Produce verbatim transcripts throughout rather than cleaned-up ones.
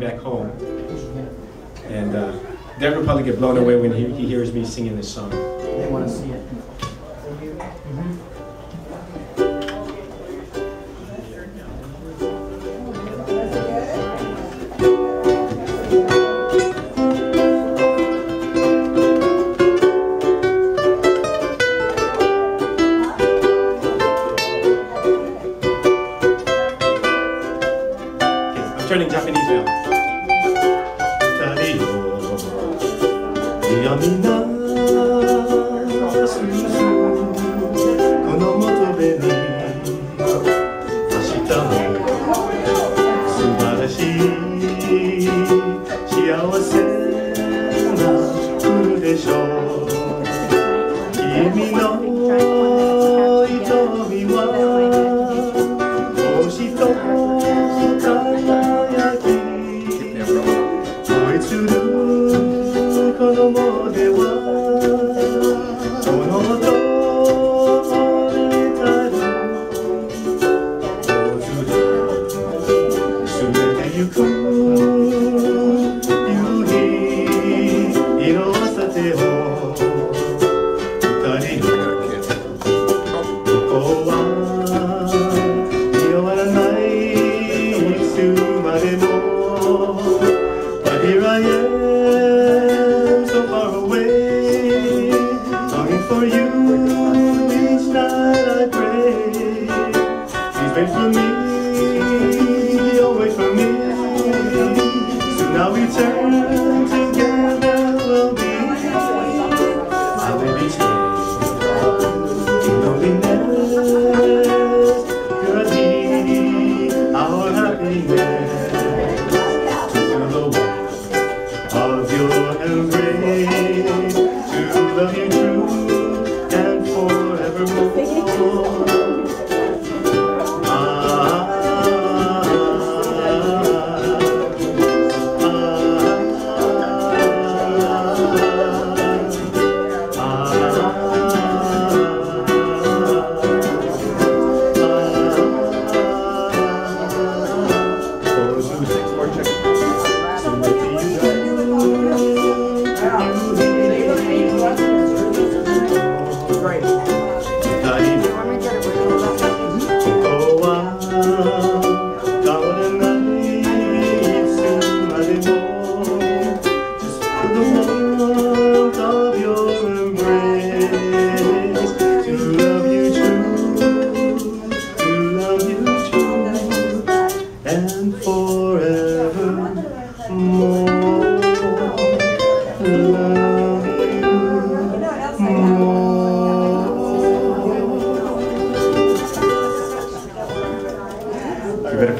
come back home, and uh, Dad will probably get blown away when he, he hears me singing this song. They want to see it. Turning Japanese now.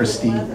Steve.